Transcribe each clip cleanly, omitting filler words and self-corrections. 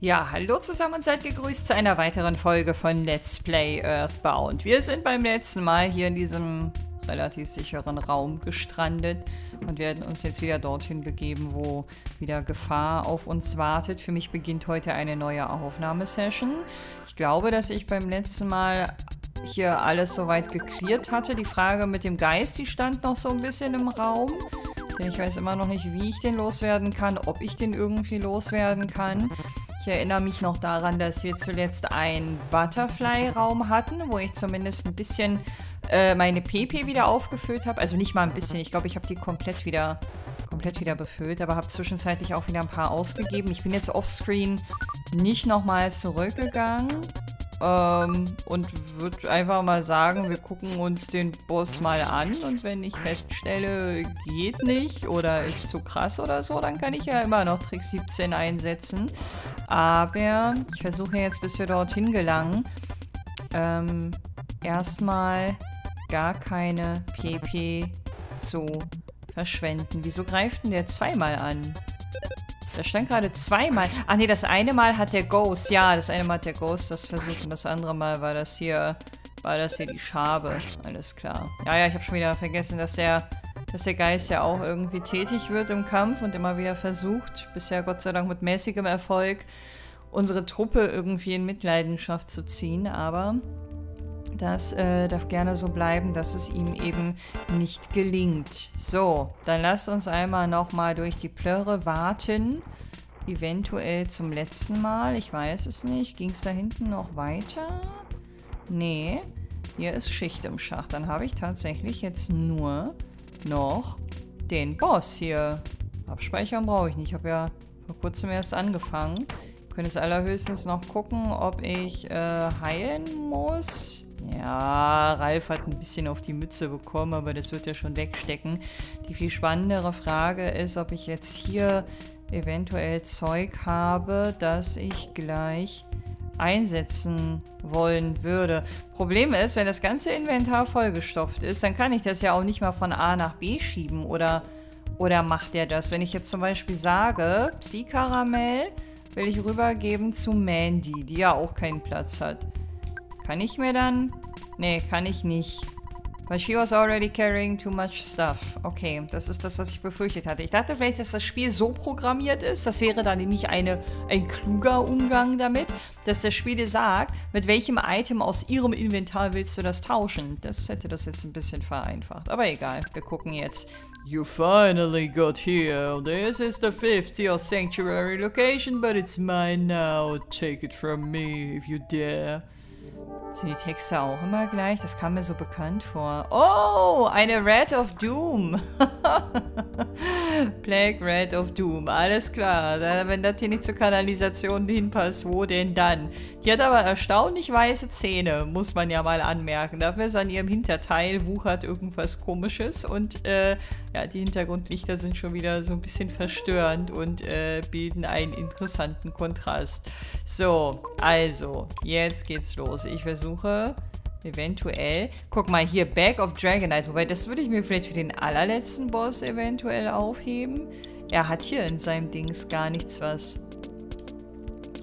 Ja, hallo zusammen und seid gegrüßt zu einer weiteren Folge von Let's Play Earthbound. Wir sind beim letzten Mal hier in diesem relativ sicheren Raum gestrandet und werden uns jetzt wieder dorthin begeben, wo wieder Gefahr auf uns wartet. Für mich beginnt heute eine neue Aufnahmesession. Ich glaube, dass ich beim letzten Mal hier alles soweit geklärt hatte. Die Frage mit dem Geist, die stand noch so ein bisschen im Raum. Denn ich weiß immer noch nicht, wie ich den loswerden kann, ob ich den irgendwie loswerden kann. Ich erinnere mich noch daran, dass wir zuletzt einen Butterfly-Raum hatten, wo ich zumindest ein bisschen meine PP wieder aufgefüllt habe. Also nicht mal ein bisschen, ich glaube, ich habe die komplett wieder befüllt, aber habe zwischenzeitlich auch wieder ein paar ausgegeben. Ich bin jetzt offscreen nicht nochmal zurückgegangen und würde einfach mal sagen, wir gucken uns den Boss mal an und wenn ich feststelle, geht nicht oder ist zu krass oder so, dann kann ich ja immer noch Trick 17 einsetzen. Aber ich versuche jetzt, bis wir dorthin gelangen, erstmal gar keine PP zu verschwenden. Wieso greift denn der zweimal an? Da stand gerade zweimal. Ach nee, das eine Mal hat der Ghost. Ja, das eine Mal hat der Ghost das versucht und das andere Mal war das hier die Schabe. Alles klar. Ja, ich habe schon wieder vergessen, dass der Geist ja auch irgendwie tätig wird im Kampf und immer wieder versucht, bisher Gott sei Dank mit mäßigem Erfolg, unsere Truppe irgendwie in Mitleidenschaft zu ziehen, aber das darf gerne so bleiben, dass es ihm eben nicht gelingt. So, dann lasst uns einmal nochmal durch die Plörre warten, eventuell zum letzten Mal, ich weiß es nicht. Ging es da hinten noch weiter? Nee, hier ist Schicht im Schacht, dann habe ich tatsächlich jetzt nur noch den Boss hier. Abspeichern brauche ich nicht. Ich habe ja vor kurzem erst angefangen. Ich könnte es allerhöchstens noch gucken, ob ich heilen muss. Ja, Ralf hat ein bisschen auf die Mütze bekommen, aber das wird ja schon wegstecken. Die viel spannendere Frage ist, ob ich jetzt hier eventuell Zeug habe, das ich gleich einsetzen wollen würde. Problem ist, wenn das ganze Inventar vollgestopft ist, dann kann ich das ja auch nicht mal von A nach B schieben, oder macht der das? Wenn ich jetzt zum Beispiel sage, Psy-Karamell will ich rübergeben zu Mandy, die ja auch keinen Platz hat. Kann ich mir dann? Nee, kann ich nicht. But she was already carrying too much stuff. Okay, das ist das, was ich befürchtet hatte. Ich dachte vielleicht, dass das Spiel so programmiert ist, das wäre dann nämlich ein kluger Umgang damit, dass das Spiel dir sagt, mit welchem Item aus ihrem Inventar willst du das tauschen. Das hätte das jetzt ein bisschen vereinfacht. Aber egal, wir gucken jetzt. You finally got here. This is the 50th sanctuary location, but it's mine now. Take it from me if you dare. Sind die Texte auch immer gleich? Das kam mir so bekannt vor. Oh, eine Rat of Doom. Plague Rat of Doom, alles klar. Wenn das hier nicht zur Kanalisation hinpasst, wo denn dann? Die hat aber erstaunlich weiße Zähne, muss man ja mal anmerken. Dafür ist an ihrem Hinterteil wuchert irgendwas Komisches und ja, die Hintergrundlichter sind schon wieder so ein bisschen verstörend und bilden einen interessanten Kontrast. So, also, jetzt geht's los. Ich versuche eventuell, guck mal hier, Bag of Dragonite, wobei das würde ich mir vielleicht für den allerletzten Boss eventuell aufheben. Er hat hier in seinem Dings gar nichts was.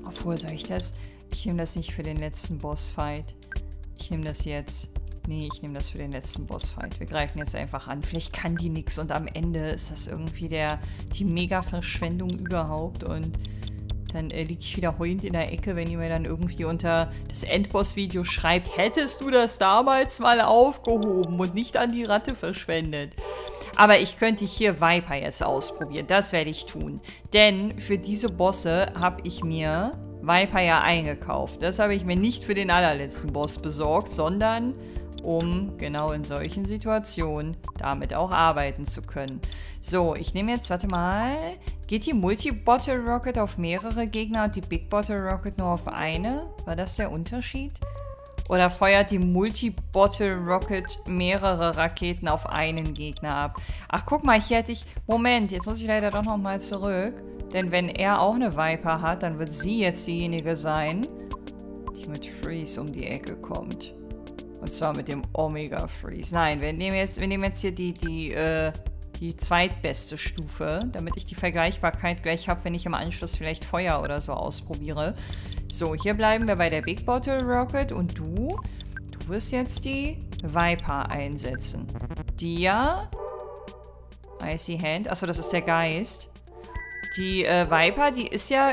Obwohl, soll ich das? Ich nehme das nicht für den letzten Bossfight. Ich nehme das jetzt. Nee, ich nehme das für den letzten Bossfight. Wir greifen jetzt einfach an. Vielleicht kann die nix und am Ende ist das irgendwie die Mega-Verschwendung überhaupt und dann liege ich wieder heulend in der Ecke, wenn ihr mir dann irgendwie unter das Endboss-Video schreibt, hättest du das damals mal aufgehoben und nicht an die Ratte verschwendet. Aber ich könnte hier Viper jetzt ausprobieren. Das werde ich tun. Denn für diese Bosse habe ich mir Viper ja eingekauft. Das habe ich mir nicht für den allerletzten Boss besorgt, sondern um genau in solchen Situationen damit auch arbeiten zu können. So, ich nehme jetzt, warte mal, geht die Multi-Bottle Rocket auf mehrere Gegner und die Big-Bottle Rocket nur auf eine? War das der Unterschied? Oder feuert die Multi-Bottle Rocket mehrere Raketen auf einen Gegner ab? Ach, guck mal, hier hätte ich... Moment, jetzt muss ich leider doch nochmal zurück. Denn wenn er auch eine Viper hat, dann wird sie jetzt diejenige sein, die mit Freeze um die Ecke kommt. Und zwar mit dem Omega Freeze. Nein, wir nehmen jetzt hier die die zweitbeste Stufe, damit ich die Vergleichbarkeit gleich habe, wenn ich im Anschluss vielleicht Feuer oder so ausprobiere. So, hier bleiben wir bei der Big-Bottle Rocket und du wirst jetzt die Viper einsetzen. Dia, Icy Hand, achso, das ist der Geist. Die Viper, die ist ja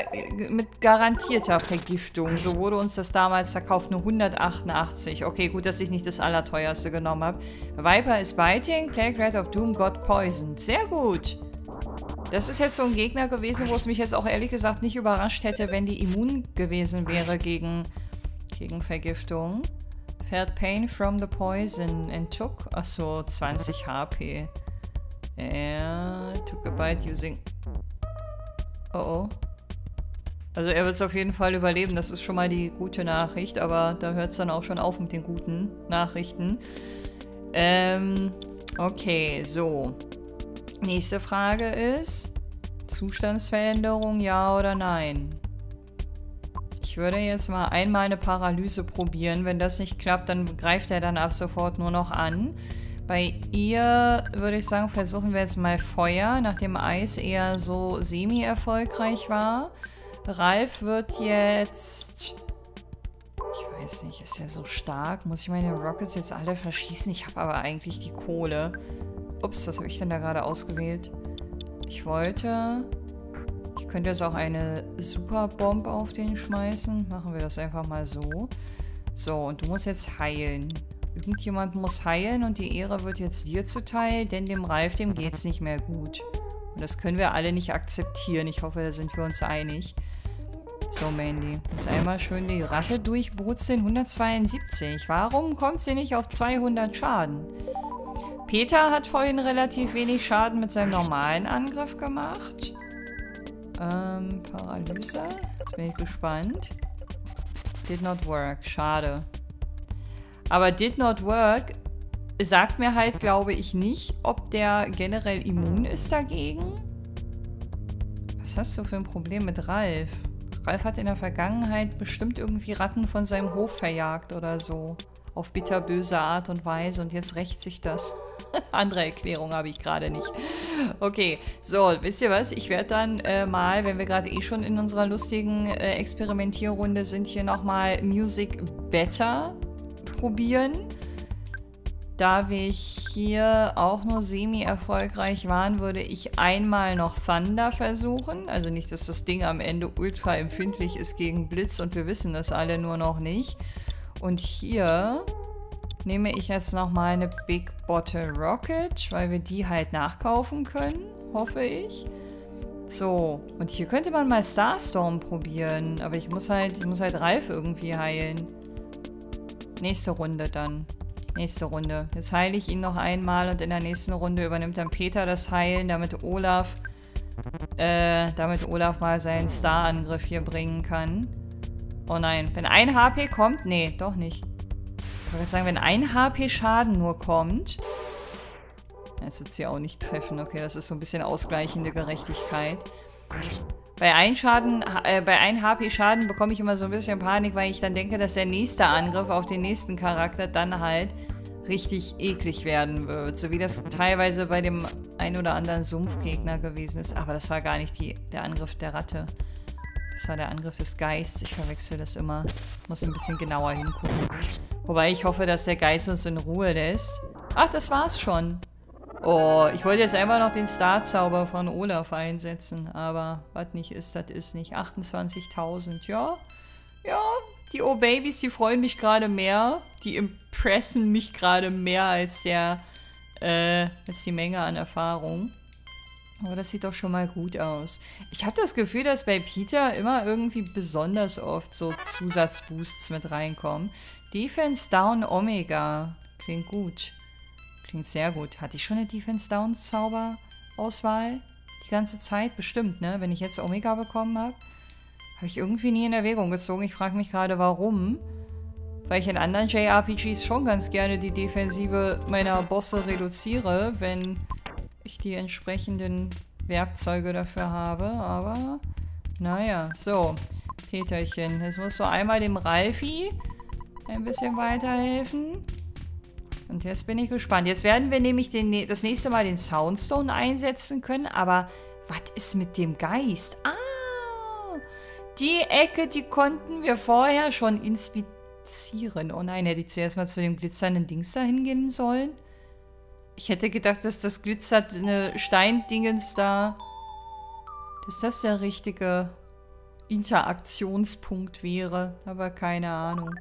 mit garantierter Vergiftung. So wurde uns das damals verkauft, nur 188. Okay, gut, dass ich nicht das Allerteuerste genommen habe. Viper ist Biting, Plague Rat of Doom, got Poisoned. Sehr gut. Das ist jetzt so ein Gegner gewesen, wo es mich jetzt auch ehrlich gesagt nicht überrascht hätte, wenn die immun gewesen wäre gegen Vergiftung. Felt Pain from the Poison and took, achso, 20 HP. Took a bite using... Oh oh. Also er wird es auf jeden Fall überleben, das ist schon mal die gute Nachricht, aber da hört es dann auch schon auf mit den guten Nachrichten. Okay, so. Nächste Frage ist, Zustandsveränderung, ja oder nein? Ich würde jetzt mal einmal eine Paralyse probieren, wenn das nicht klappt, dann greift er dann ab sofort nur noch an. Bei ihr würde ich sagen, versuchen wir jetzt mal Feuer, nachdem Eis eher so semi-erfolgreich war. Ralf wird jetzt... Ich weiß nicht, ist ja so stark. Muss ich meine Rockets jetzt alle verschießen? Ich habe aber eigentlich die Kohle. Ups, was habe ich denn da gerade ausgewählt? Ich könnte jetzt auch eine Superbomb auf den schmeißen. Machen wir das einfach mal so. So, und du musst jetzt heilen. Irgendjemand muss heilen und die Ehre wird jetzt dir zuteil, denn dem Ralf, dem geht's nicht mehr gut. Und das können wir alle nicht akzeptieren. Ich hoffe, da sind wir uns einig. So, Mandy, jetzt einmal schön die Ratte durchbrutzeln. 172. Warum kommt sie nicht auf 200 Schaden? Peter hat vorhin relativ wenig Schaden mit seinem normalen Angriff gemacht. Paralyse. Jetzt bin ich gespannt. Did not work. Schade. Aber Did Not Work sagt mir halt, glaube ich, nicht, ob der generell immun ist dagegen. Was hast du für ein Problem mit Ralf? Ralf hat in der Vergangenheit bestimmt irgendwie Ratten von seinem Hof verjagt oder so. Auf bitterböse Art und Weise. Und jetzt rächt sich das. Andere Erklärung habe ich gerade nicht. Okay, so, wisst ihr was? Ich werde dann mal, wenn wir gerade eh schon in unserer lustigen Experimentierrunde sind, hier nochmal Music Better probieren. Da wir hier auch nur semi-erfolgreich waren, würde ich einmal noch Thunder versuchen. Also nicht, dass das Ding am Ende ultra empfindlich ist gegen Blitz und wir wissen das alle nur noch nicht. Und hier nehme ich jetzt nochmal eine Big-Bottle Rocket, weil wir die halt nachkaufen können, hoffe ich. So, und hier könnte man mal Starstorm probieren, aber ich muss halt Ralf irgendwie heilen. Nächste Runde dann. Nächste Runde. Jetzt heile ich ihn noch einmal und in der nächsten Runde übernimmt dann Peter das Heilen, damit Olaf mal seinen Star-Angriff hier bringen kann. Oh nein, wenn ein HP kommt... Nee, doch nicht. Ich wollte jetzt sagen, wenn ein HP Schaden nur kommt... Jetzt wird es hier auch nicht treffen. Okay, das ist so ein bisschen ausgleichende Gerechtigkeit. Bei 1 HP Schaden bekomme ich immer so ein bisschen Panik, weil ich dann denke, dass der nächste Angriff auf den nächsten Charakter dann halt richtig eklig werden wird. So wie das teilweise bei dem ein oder anderen Sumpfgegner gewesen ist. Aber das war gar nicht der Angriff der Ratte. Das war der Angriff des Geists. Ich verwechsel das immer. Muss ein bisschen genauer hingucken. Wobei ich hoffe, dass der Geist uns in Ruhe lässt. Ach, das war's schon. Oh, ich wollte jetzt einfach noch den Starzauber von Olaf einsetzen, aber was nicht ist, das ist nicht. 28.000, ja. Ja, die Oh-Babys, die freuen mich gerade mehr. Die impressen mich gerade mehr als als die Menge an Erfahrung. Aber das sieht doch schon mal gut aus. Ich habe das Gefühl, dass bei Peter immer irgendwie besonders oft so Zusatzboosts mit reinkommen. Defense Down Omega. Klingt gut. Klingt sehr gut. Hatte ich schon eine Defense-Downs-Zauber-Auswahl? Die ganze Zeit? Bestimmt, ne? Wenn ich jetzt Omega bekommen habe, habe ich irgendwie nie in Erwägung gezogen. Ich frage mich gerade, warum. Weil ich in anderen JRPGs schon ganz gerne die Defensive meiner Bosse reduziere, wenn ich die entsprechenden Werkzeuge dafür habe. Aber, naja. So, Peterchen. Jetzt musst du einmal dem Ralfi ein bisschen weiterhelfen. Und jetzt bin ich gespannt. Jetzt werden wir nämlich das nächste Mal den Soundstone einsetzen können. Aber was ist mit dem Geist? Ah, die Ecke, die konnten wir vorher schon inspizieren. Oh nein, hätte ich zuerst mal zu dem glitzernden Dings da hingehen sollen. Ich hätte gedacht, dass das glitzernde Steindingens da... dass das der richtige Interaktionspunkt wäre. Aber keine Ahnung.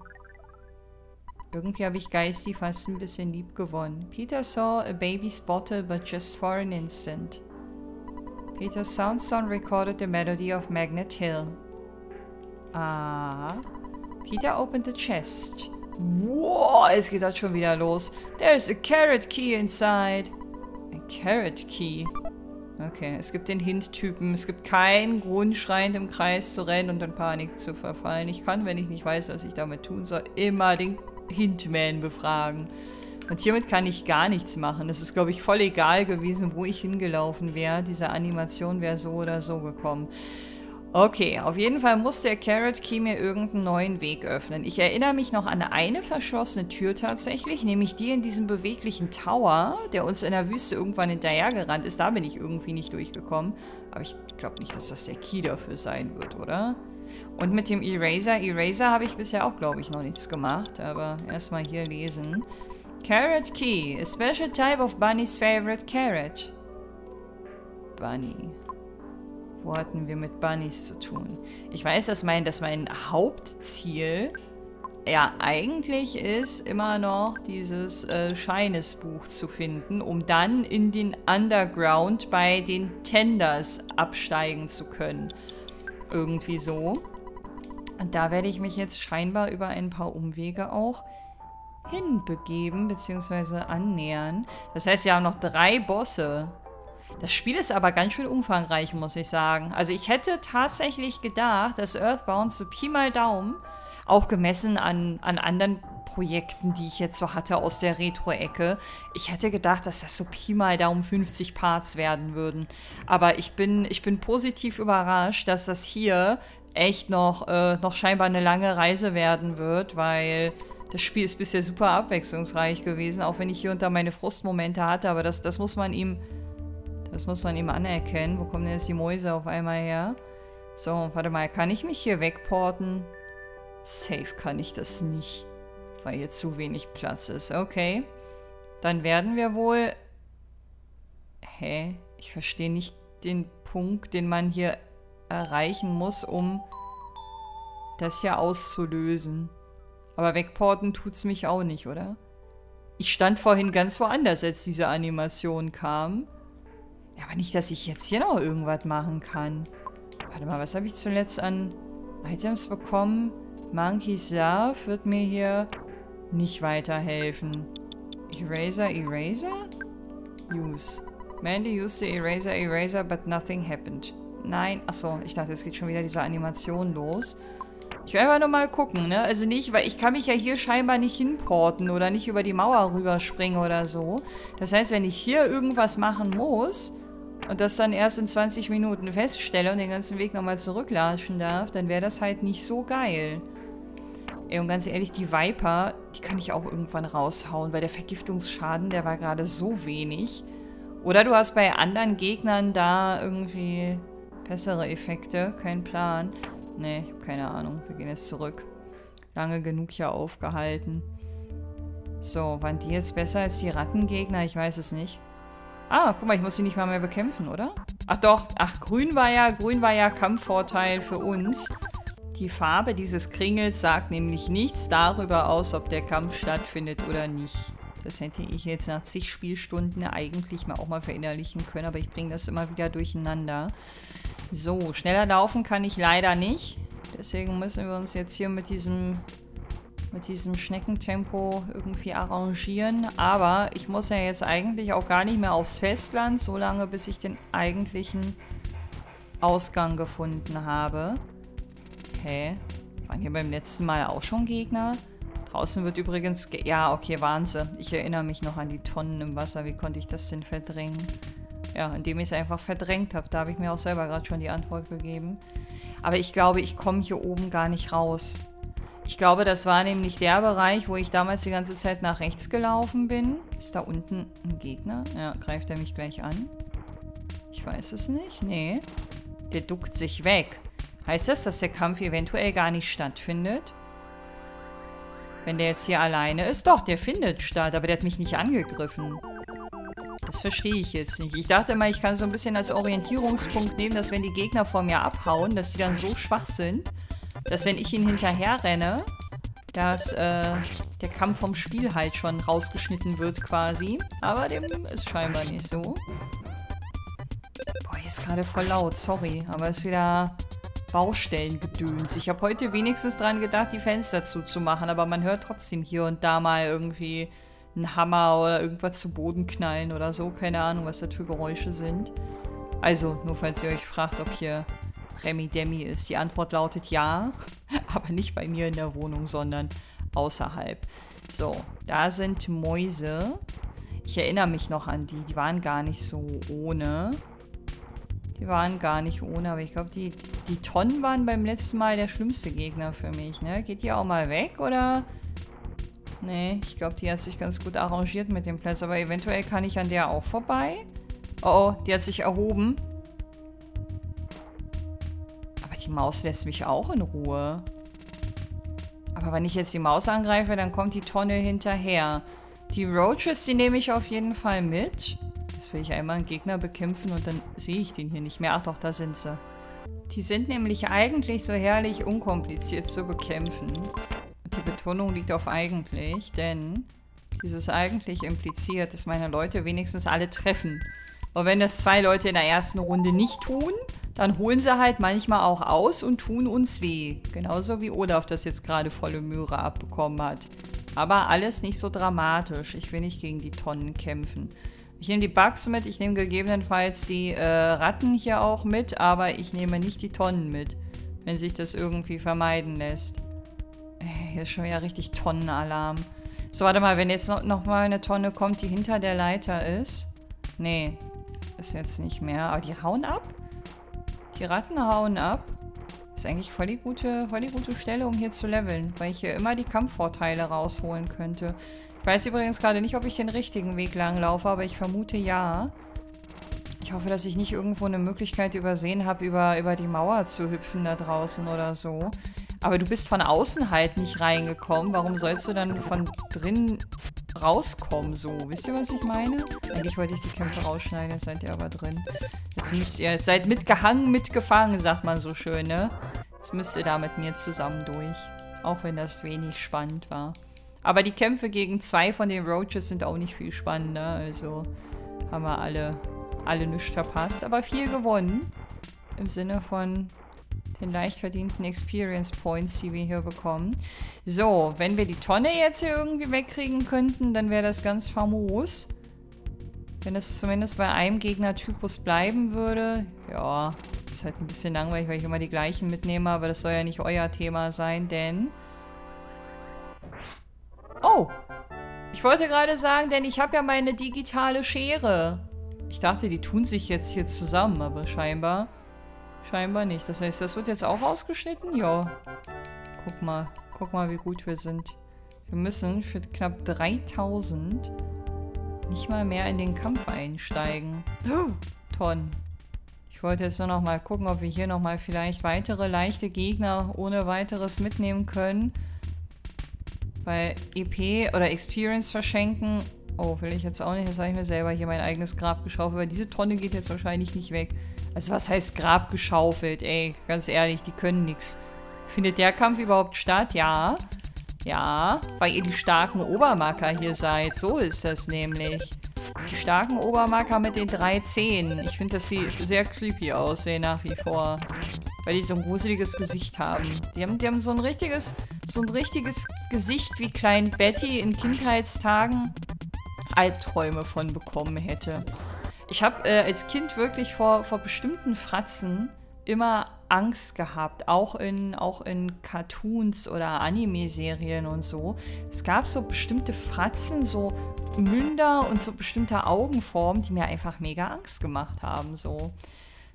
Irgendwie habe ich Geisty fast ein bisschen lieb gewonnen. Peter saw a baby's bottle, but just for an instant. Peter's Soundstone recorded the melody of Magnet Hill. Ah. Peter opened the chest. Wow, es geht halt schon wieder los. There's a carrot key inside. A carrot key. Okay, es gibt den Hint-Typen. Es gibt keinen Grund, schreiend im Kreis zu rennen und in Panik zu verfallen. Ich kann, wenn ich nicht weiß, was ich damit tun soll, immer den Hintman befragen. Und hiermit kann ich gar nichts machen. Es ist, glaube ich, voll egal gewesen, wo ich hingelaufen wäre. Diese Animation wäre so oder so gekommen. Okay, auf jeden Fall muss der Carrot Key mir irgendeinen neuen Weg öffnen. Ich erinnere mich noch an eine verschlossene Tür tatsächlich, nämlich die in diesem beweglichen Tower, der uns in der Wüste irgendwann hinterhergerannt ist. Da bin ich irgendwie nicht durchgekommen. Aber ich glaube nicht, dass das der Key dafür sein wird, oder? Und mit dem Eraser habe ich bisher auch, glaube ich, noch nichts gemacht. Aber erstmal hier lesen. Carrot Key, a special type of Bunny's favorite carrot. Bunny. Wo hatten wir mit Bunnies zu tun? Ich weiß, dass mein Hauptziel ja eigentlich ist, immer noch dieses Shines-Buch zu finden, um dann in den Underground bei den Tenders absteigen zu können. Irgendwie so. Und da werde ich mich jetzt scheinbar über ein paar Umwege auch hinbegeben, beziehungsweise annähern. Das heißt, wir haben noch 3 Bosse. Das Spiel ist aber ganz schön umfangreich, muss ich sagen. Also ich hätte tatsächlich gedacht, dass Earthbound so Pi mal Daumen, auch gemessen an anderen Projekten, die ich jetzt so hatte aus der Retro-Ecke, ich hätte gedacht, dass das so Pi mal Daumen 50 Parts werden würden. Aber ich bin positiv überrascht, dass das hier echt noch scheinbar eine lange Reise werden wird, weil... Das Spiel ist bisher super abwechslungsreich gewesen, auch wenn ich hier und da meine Frustmomente hatte, aber das muss man ihm anerkennen. Wo kommen denn jetzt die Mäuse auf einmal her? So, warte mal, kann ich mich hier wegporten? Safe kann ich das nicht, weil hier zu wenig Platz ist. Okay, dann werden wir wohl... Hä? Ich verstehe nicht den Punkt, den man hier erreichen muss, um das hier auszulösen. Aber wegporten tut's mich auch nicht, oder? Ich stand vorhin ganz woanders, als diese Animation kam. Ja, aber nicht, dass ich jetzt hier noch irgendwas machen kann. Warte mal, was habe ich zuletzt an Items bekommen? Monkey's Love wird mir hier nicht weiterhelfen. Eraser? Use. Mandy used the Eraser, but nothing happened. Nein, achso, ich dachte, es geht schon wieder diese Animation los. Ich will einfach nur mal gucken, ne? Also nicht, weil ich kann mich ja hier scheinbar nicht hinporten oder nicht über die Mauer rüberspringen oder so. Das heißt, wenn ich hier irgendwas machen muss und das dann erst in 20 Minuten feststelle und den ganzen Weg nochmal zurücklatschen darf, dann wäre das halt nicht so geil. Ey, und ganz ehrlich, die Viper, die kann ich auch irgendwann raushauen, weil der Vergiftungsschaden, der war gerade so wenig. Oder du hast bei anderen Gegnern da irgendwie bessere Effekte, kein Plan. Nee, ich habe keine Ahnung. Wir gehen jetzt zurück. Lange genug hier aufgehalten. So, waren die jetzt besser als die Rattengegner? Ich weiß es nicht. Ah, guck mal, ich muss sie nicht mal mehr bekämpfen, oder? Ach doch, ach, grün war ja Kampfvorteil für uns. Die Farbe dieses Kringels sagt nämlich nichts darüber aus, ob der Kampf stattfindet oder nicht. Das hätte ich jetzt nach zig Spielstunden eigentlich mal auch mal verinnerlichen können, aber ich bringe das immer wieder durcheinander. So, schneller laufen kann ich leider nicht. Deswegen müssen wir uns jetzt hier mit diesem Schneckentempo irgendwie arrangieren. Aber ich muss ja jetzt eigentlich auch gar nicht mehr aufs Festland, so lange bis ich den eigentlichen Ausgang gefunden habe. Hä? Waren hier beim letzten Mal auch schon Gegner? Draußen wird übrigens... Ja, okay, Wahnsinn. Ich erinnere mich noch an die Tonnen im Wasser. Wie konnte ich das denn verdrängen? Ja, indem ich es einfach verdrängt habe. Da habe ich mir auch selber gerade schon die Antwort gegeben. Aber ich glaube, ich komme hier oben gar nicht raus. Ich glaube, das war nämlich der Bereich, wo ich damals die ganze Zeit nach rechts gelaufen bin. Ist da unten ein Gegner? Ja, greift er mich gleich an? Ich weiß es nicht. Nee. Der duckt sich weg. Heißt das, dass der Kampf eventuell gar nicht stattfindet? Wenn der jetzt hier alleine ist? Doch, der findet statt, aber der hat mich nicht angegriffen. Das verstehe ich jetzt nicht. Ich dachte mal, ich kann so ein bisschen als Orientierungspunkt nehmen, dass wenn die Gegner vor mir abhauen, dass die dann so schwach sind, dass wenn ich ihnen hinterher renne, dass der Kampf vom Spiel halt schon rausgeschnitten wird quasi. Aber dem ist scheinbar nicht so. Boah, hier ist gerade voll laut, sorry. Aber es ist wieder Baustellengedöns. Ich habe heute wenigstens dran gedacht, die Fenster zuzumachen, aber man hört trotzdem hier und da mal irgendwie einen Hammer oder irgendwas zu Boden knallen oder so. Keine Ahnung, was das für Geräusche sind. Also, nur falls ihr euch fragt, ob hier Remi-Demi ist. Die Antwort lautet ja, aber nicht bei mir in der Wohnung, sondern außerhalb. So, da sind Mäuse. Ich erinnere mich noch an die. Die waren gar nicht so ohne. Die waren gar nicht ohne, aber ich glaube, die Tonnen waren beim letzten Mal der schlimmste Gegner für mich, ne? Geht die auch mal weg, oder? Nee, ich glaube, die hat sich ganz gut arrangiert mit dem Platz, aber eventuell kann ich an der auch vorbei. Oh, die hat sich erhoben. Aber die Maus lässt mich auch in Ruhe. Aber wenn ich jetzt die Maus angreife, dann kommt die Tonne hinterher. Die Roaches, die nehme ich auf jeden Fall mit. Jetzt will ich einmal einen Gegner bekämpfen und dann sehe ich den hier nicht mehr. Ach doch, da sind sie. Die sind nämlich eigentlich so herrlich unkompliziert zu bekämpfen. Und die Betonung liegt auf eigentlich, denn dieses eigentlich impliziert, dass meine Leute wenigstens alle treffen. Und wenn das zwei Leute in der ersten Runde nicht tun, dann holen sie halt manchmal auch aus und tun uns weh. Genauso wie Olaf das jetzt gerade volle Möhre abbekommen hat. Aber alles nicht so dramatisch. Ich will nicht gegen die Tonnen kämpfen. Ich nehme die Bugs mit, ich nehme gegebenenfalls die Ratten hier auch mit, aber ich nehme nicht die Tonnen mit, wenn sich das irgendwie vermeiden lässt. Hier ist schon wieder richtig Tonnenalarm. So, warte mal, wenn jetzt noch mal eine Tonne kommt, die hinter der Leiter ist. Nee, ist jetzt nicht mehr. Aber die hauen ab? Die Ratten hauen ab? Ist eigentlich voll die gute Stelle, um hier zu leveln, weil ich hier immer die Kampfvorteile rausholen könnte. Ich weiß übrigens gerade nicht, ob ich den richtigen Weg lang laufe, aber ich vermute ja. Ich hoffe, dass ich nicht irgendwo eine Möglichkeit übersehen habe, über die Mauer zu hüpfen da draußen oder so. Aber du bist von außen halt nicht reingekommen. Warum sollst du dann von drinnen rauskommen so? Wisst ihr, was ich meine? Eigentlich wollte ich die Kämpfe rausschneiden, jetzt seid ihr aber drin. Jetzt müsst ihr, jetzt seid mitgehangen, mitgefangen, sagt man so schön, ne? Jetzt müsst ihr da mit mir zusammen durch. Auch wenn das wenig spannend war. Aber die Kämpfe gegen zwei von den Roaches sind auch nicht viel spannender. Also haben wir alle nichts verpasst. Aber viel gewonnen. Im Sinne von den leicht verdienten Experience Points, die wir hier bekommen. So, wenn wir die Tonne jetzt hier irgendwie wegkriegen könnten, dann wäre das ganz famos. Wenn es zumindest bei einem Gegnertypus bleiben würde. Ja, ist halt ein bisschen langweilig, weil ich immer die gleichen mitnehme. Aber das soll ja nicht euer Thema sein, denn... Oh, ich wollte gerade sagen, denn ich habe ja meine digitale Schere. Ich dachte, die tun sich jetzt hier zusammen, aber scheinbar nicht. Das heißt, das wird jetzt auch ausgeschnitten? Ja. Guck mal, wie gut wir sind. Wir müssen für knapp 3000 nicht mal mehr in den Kampf einsteigen. Oh, Tonnen. Ich wollte jetzt nur noch mal gucken, ob wir hier noch mal vielleicht weitere leichte Gegner ohne weiteres mitnehmen können. Weil EP oder Experience verschenken... Oh, will ich jetzt auch nicht. Jetzt habe ich mir selber hier mein eigenes Grab geschaufelt. Weil diese Tonne geht jetzt wahrscheinlich nicht weg. Also was heißt Grab geschaufelt? Ey, ganz ehrlich, die können nichts. Findet der Kampf überhaupt statt? Ja. Ja, weil ihr die starken Obermarker hier seid. So ist das nämlich. Die starken Obermarker mit den 3 Zähnen. Ich finde, dass sie sehr creepy aussehen nach wie vor. Weil die so ein gruseliges Gesicht haben. Die haben so ein richtiges Gesicht, wie Klein Betty in Kindheitstagen Albträume von bekommen hätte. Ich habe als Kind wirklich vor bestimmten Fratzen immer Angst gehabt. Auch in Cartoons oder Anime-Serien und so. Es gab so bestimmte Fratzen, so Münder und so bestimmte Augenformen, die mir einfach mega Angst gemacht haben. So.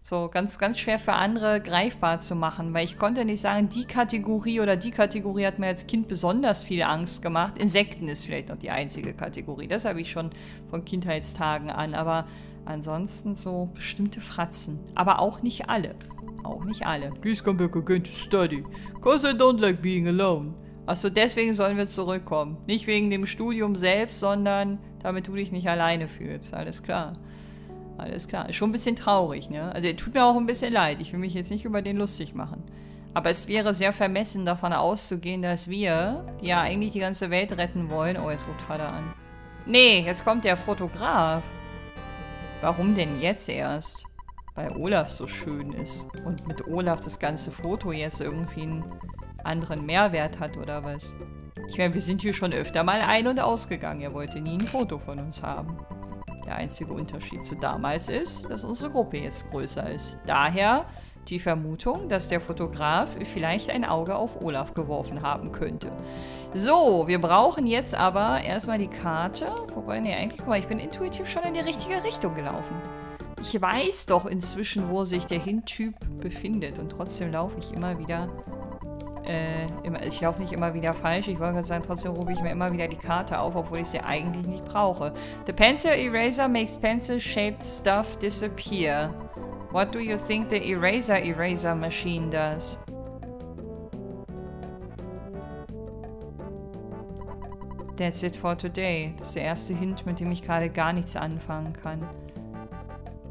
So, ganz, ganz schwer für andere greifbar zu machen, weil ich konnte nicht sagen, die Kategorie oder die Kategorie hat mir als Kind besonders viel Angst gemacht. Insekten ist vielleicht noch die einzige Kategorie, das habe ich schon von Kindheitstagen an, aber ansonsten so bestimmte Fratzen. Aber auch nicht alle. Auch nicht alle. Please come back again to study, cause I don't like being alone. Achso, deswegen sollen wir zurückkommen. Nicht wegen dem Studium selbst, sondern damit du dich nicht alleine fühlst. Alles klar. Alles klar. Ist schon ein bisschen traurig, ne? Also, tut mir auch ein bisschen leid. Ich will mich jetzt nicht über den lustig machen. Aber es wäre sehr vermessen, davon auszugehen, dass wir, die ja eigentlich die ganze Welt retten wollen. Oh, jetzt ruft Vater an. Nee, jetzt kommt der Fotograf. Warum denn jetzt erst? Weil Olaf so schön ist. Und mit Olaf das ganze Foto jetzt irgendwie einen anderen Mehrwert hat, oder was? Ich meine, wir sind hier schon öfter mal ein- und ausgegangen. Er wollte nie ein Foto von uns haben. Der einzige Unterschied zu damals ist, dass unsere Gruppe jetzt größer ist. Daher die Vermutung, dass der Fotograf vielleicht ein Auge auf Olaf geworfen haben könnte. So, wir brauchen jetzt aber erstmal die Karte. Wobei, nee, eigentlich, guck mal, ich bin intuitiv schon in die richtige Richtung gelaufen. Ich weiß doch inzwischen, wo sich der Hintyp befindet. Und trotzdem laufe ich immer wieder... ich laufe nicht immer wieder falsch. Ich wollte gerade sagen, trotzdem rufe ich mir immer wieder die Karte auf, obwohl ich sie eigentlich nicht brauche. The pencil eraser makes pencil-shaped stuff disappear. What do you think the Eraser Eraser Machine does? That's it for today. Das ist der erste Hint, mit dem ich gerade gar nichts anfangen kann.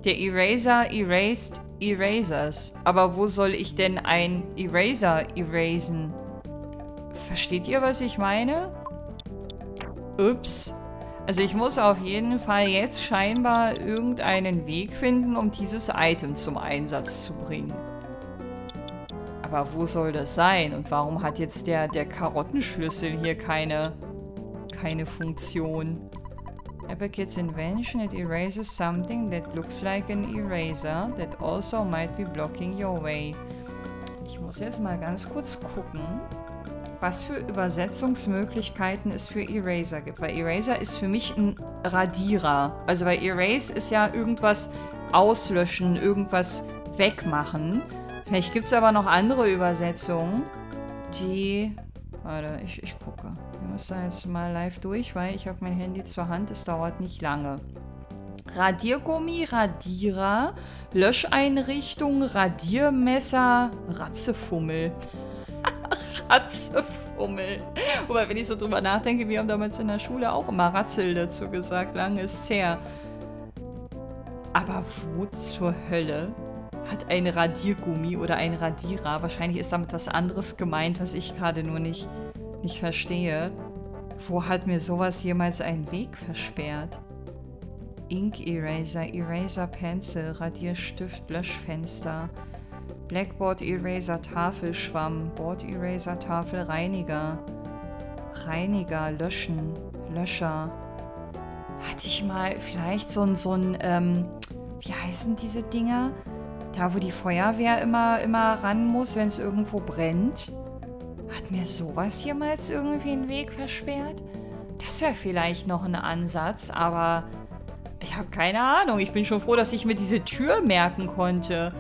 Der Eraser erased Erasers. Aber wo soll ich denn ein Eraser erasen? Versteht ihr, was ich meine? Ups. Also ich muss auf jeden Fall jetzt scheinbar irgendeinen Weg finden, um dieses Item zum Einsatz zu bringen. Aber wo soll das sein? Und warum hat jetzt der Karottenschlüssel hier keine Funktion? Epic's invention, it erases something that looks like an eraser that also might be blocking your way. Ich muss jetzt mal ganz kurz gucken, was für Übersetzungsmöglichkeiten es für Eraser gibt. Weil Eraser ist für mich ein Radierer. Also bei Erase ist ja irgendwas auslöschen, irgendwas wegmachen. Vielleicht gibt es aber noch andere Übersetzungen, die... Warte, ich gucke. Ich muss da jetzt mal live durch, weil ich habe mein Handy zur Hand. Es dauert nicht lange. Radiergummi, Radierer, Löscheinrichtung, Radiermesser, Ratzefummel. Ratzefummel. Wobei, wenn ich so drüber nachdenke, wir haben damals in der Schule auch immer Ratzel dazu gesagt. Lange ist's her. Aber wo zur Hölle hat ein Radiergummi oder ein Radierer? Wahrscheinlich ist damit was anderes gemeint, was ich gerade nur nicht verstehe. Wo hat mir sowas jemals einen Weg versperrt? Ink Eraser, Eraser Pencil, Radierstift, Löschfenster, Blackboard Eraser, Tafelschwamm, Board Eraser, Tafelreiniger, Reiniger, Löschen, Löscher. Hatte ich mal vielleicht so ein wie heißen diese Dinger? Da, wo die Feuerwehr immer ran muss, wenn es irgendwo brennt. Hat mir sowas jemals irgendwie einen Weg versperrt? Das wäre vielleicht noch ein Ansatz, aber ich habe keine Ahnung. Ich bin schon froh, dass ich mir diese Tür merken konnte,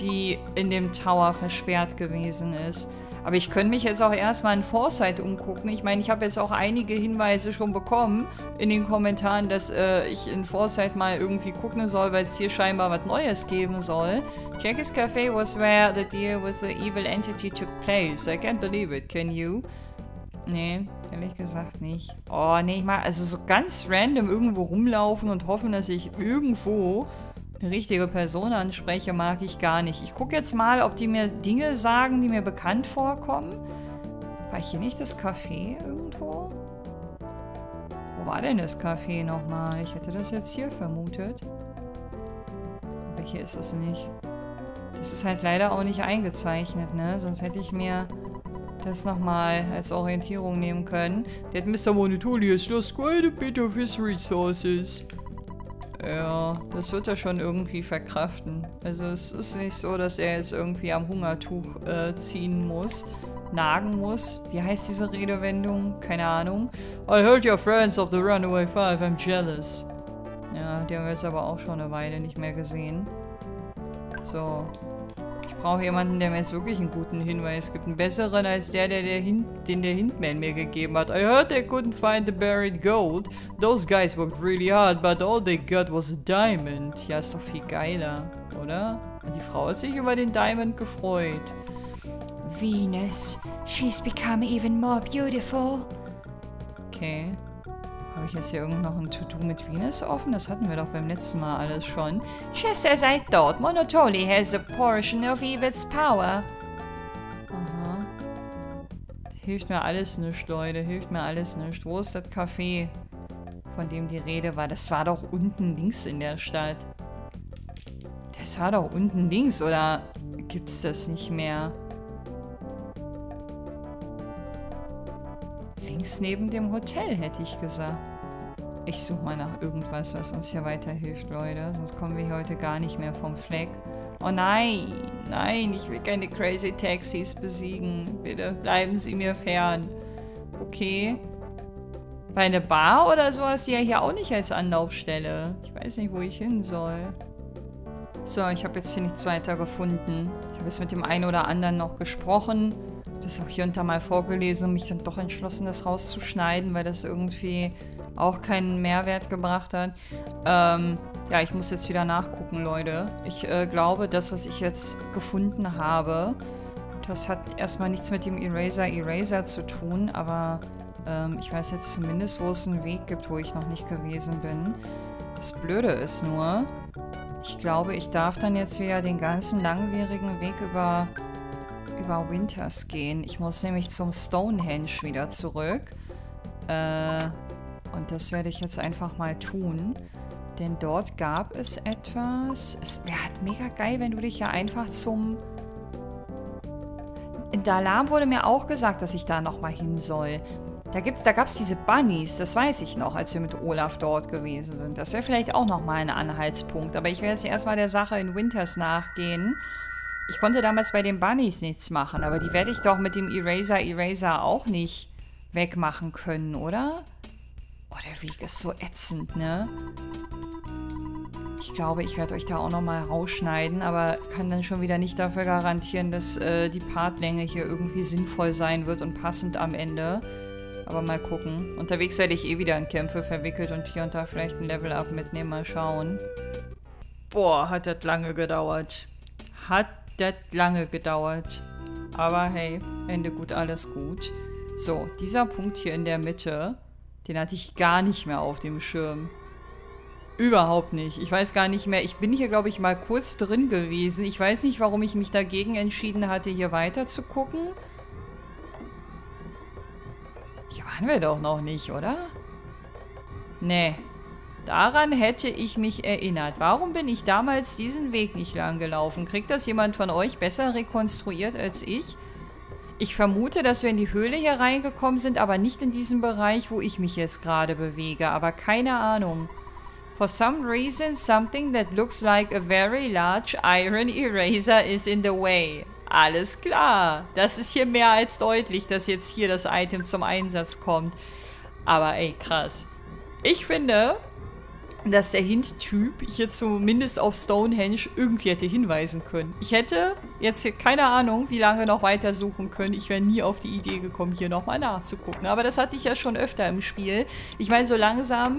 die in dem Tower versperrt gewesen ist. Aber ich könnte mich jetzt auch erstmal in Foresight umgucken. Ich meine, ich habe jetzt auch einige Hinweise schon bekommen in den Kommentaren, dass ich in Foresight mal irgendwie gucken soll, weil es hier scheinbar was Neues geben soll. Jack's Cafe was where the deal with the evil entity took place. I can't believe it, can you? Nee, ehrlich gesagt nicht. Oh, nee, ich mag also so ganz random irgendwo rumlaufen und hoffen, dass ich irgendwo eine richtige Person anspreche, mag ich gar nicht. Ich gucke jetzt mal, ob die mir Dinge sagen, die mir bekannt vorkommen. War hier nicht das Café irgendwo? Wo war denn das Café nochmal? Ich hätte das jetzt hier vermutet. Aber hier ist es nicht. Das ist halt leider auch nicht eingezeichnet, ne? Sonst hätte ich mir das nochmal als Orientierung nehmen können. That Mr. Monotoli has lost quite a bit of his resources. Ja, das wird er schon irgendwie verkraften. Also es ist nicht so, dass er jetzt irgendwie am Hungertuch ziehen muss, nagen muss. Wie heißt diese Redewendung? Keine Ahnung. I heard your friends of the Runaway Five, I'm jealous. Ja, die haben wir jetzt aber auch schon eine Weile nicht mehr gesehen. So. Ich brauche jemanden, der mir jetzt wirklich einen guten Hinweis gibt. Einen besseren als den der Hintman mir gegeben hat. I heard they couldn't find the buried gold. Those guys worked really hard, but all they got was a diamond. Ja, ist doch viel geiler, oder? Die Frau hat sich über den Diamond gefreut. Venus, she's become even more beautiful. Okay. Habe ich jetzt hier irgendwo noch ein To-Do mit Venus offen? Das hatten wir doch beim letzten Mal alles schon. Just as I thought, Monotoli has a portion of evil's power. Aha. Hilft mir alles nicht, Leute. Hilft mir alles nicht. Wo ist das Café, von dem die Rede war? Das war doch unten links in der Stadt. Das war doch unten links, oder gibt's das nicht mehr? Links neben dem Hotel, hätte ich gesagt. Ich suche mal nach irgendwas, was uns hier weiterhilft, Leute. Sonst kommen wir hier heute gar nicht mehr vom Fleck. Oh nein, nein, ich will keine Crazy Taxis besiegen. Bitte bleiben Sie mir fern. Okay. Bei einer Bar oder so hast du ja hier auch nicht als Anlaufstelle. Ich weiß nicht, wo ich hin soll. So, ich habe jetzt hier nichts weiter gefunden. Ich habe jetzt mit dem einen oder anderen noch gesprochen. Das auch hier und da mal vorgelesen und mich dann doch entschlossen, das rauszuschneiden, weil das irgendwie auch keinen Mehrwert gebracht hat. Ja, ich muss jetzt wieder nachgucken, Leute. Ich glaube, das, was ich jetzt gefunden habe, das hat erstmal nichts mit dem Eraser zu tun, aber ich weiß jetzt zumindest, wo es einen Weg gibt, wo ich noch nicht gewesen bin. Das Blöde ist nur, ich glaube, ich darf dann jetzt wieder den ganzen langwierigen Weg über Winters gehen. Ich muss nämlich zum Stonehenge wieder zurück. Und das werde ich jetzt einfach mal tun. Denn dort gab es etwas. Es wäre mega geil, wenn du dich ja einfach zum... In Dalarna wurde mir auch gesagt, dass ich da nochmal hin soll. Da gab es diese Bunnies, das weiß ich noch, als wir mit Olaf dort gewesen sind. Das wäre vielleicht auch nochmal ein Anhaltspunkt. Aber ich werde jetzt erstmal der Sache in Winters nachgehen. Ich konnte damals bei den Bunnies nichts machen, aber die werde ich doch mit dem Eraser auch nicht wegmachen können, oder? Oh, der Weg ist so ätzend, ne? Ich glaube, ich werde euch da auch nochmal rausschneiden, aber kann dann schon wieder nicht dafür garantieren, dass die Partlänge hier irgendwie sinnvoll sein wird und passend am Ende. Aber mal gucken. Unterwegs werde ich eh wieder in Kämpfe verwickelt und hier und da vielleicht ein Level-Up mitnehmen, mal schauen. Boah, hat das lange gedauert. Das hat lange gedauert. Aber hey, Ende gut, alles gut. So, dieser Punkt hier in der Mitte, den hatte ich gar nicht mehr auf dem Schirm. Überhaupt nicht. Ich weiß gar nicht mehr. Ich bin hier, glaube ich, mal kurz drin gewesen. Ich weiß nicht, warum ich mich dagegen entschieden hatte, hier weiter zu gucken. Hier waren wir doch noch nicht, oder? Nee. Daran hätte ich mich erinnert. Warum bin ich damals diesen Weg nicht lang gelaufen? Kriegt das jemand von euch besser rekonstruiert als ich? Ich vermute, dass wir in die Höhle hier reingekommen sind, aber nicht in diesem Bereich, wo ich mich jetzt gerade bewege. Aber keine Ahnung. For some reason, something that looks like a very large iron eraser is in the way. Alles klar. Das ist hier mehr als deutlich, dass jetzt hier das Item zum Einsatz kommt. Aber ey, krass. Ich finde... dass der Hint-Typ hier zumindest auf Stonehenge irgendwie hätte hinweisen können. Ich hätte jetzt hier keine Ahnung, wie lange noch weiter suchen können. Ich wäre nie auf die Idee gekommen, hier nochmal nachzugucken. Aber das hatte ich ja schon öfter im Spiel. Ich meine, so langsam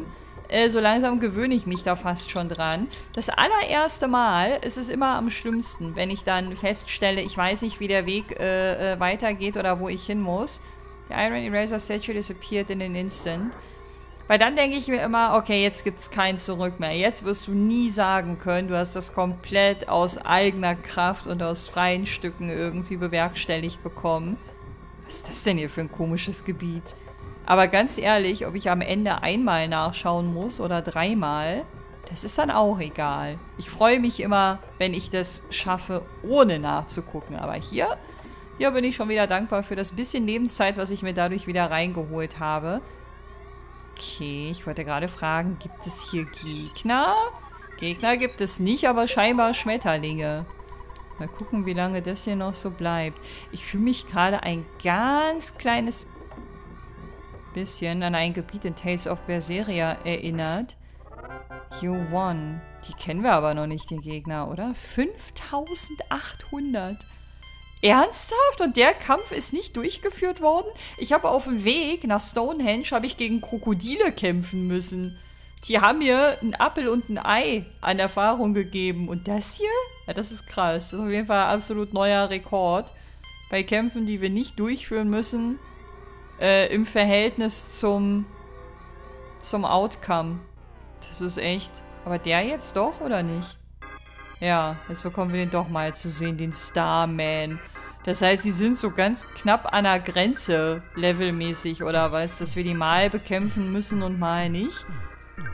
gewöhne ich mich da fast schon dran. Das allererste Mal ist es immer am schlimmsten, wenn ich dann feststelle, ich weiß nicht, wie der Weg weitergeht oder wo ich hin muss. The Iron Eraser Statue disappeared in an instant. Weil dann denke ich mir immer, okay, jetzt gibt es kein Zurück mehr. Jetzt wirst du nie sagen können, du hast das komplett aus eigener Kraft und aus freien Stücken irgendwie bewerkstelligt bekommen. Was ist das denn hier für ein komisches Gebiet? Aber ganz ehrlich, ob ich am Ende einmal nachschauen muss oder dreimal, das ist dann auch egal. Ich freue mich immer, wenn ich das schaffe, ohne nachzugucken. Aber hier bin ich schon wieder dankbar für das bisschen Lebenszeit, was ich mir dadurch wieder reingeholt habe. Okay, ich wollte gerade fragen, gibt es hier Gegner? Gegner gibt es nicht, aber scheinbar Schmetterlinge. Mal gucken, wie lange das hier noch so bleibt. Ich fühle mich gerade ein ganz kleines bisschen an ein Gebiet in Tales of Berseria erinnert. You won. Die kennen wir aber noch nicht, den Gegner, oder? 5800. Ernsthaft? Und der Kampf ist nicht durchgeführt worden? Ich habe auf dem Weg nach Stonehenge habe ich gegen Krokodile kämpfen müssen. Die haben mir einen Appel und ein Ei an Erfahrung gegeben. Und das hier? Ja, das ist krass. Das ist auf jeden Fall ein absolut neuer Rekord. Bei Kämpfen, die wir nicht durchführen müssen, im Verhältnis zum Outcome. Das ist echt... Aber der jetzt doch, oder nicht? Ja, jetzt bekommen wir den doch mal zu sehen, den Starman. Das heißt, die sind so ganz knapp an der Grenze levelmäßig, oder was? Dass wir die mal bekämpfen müssen und mal nicht.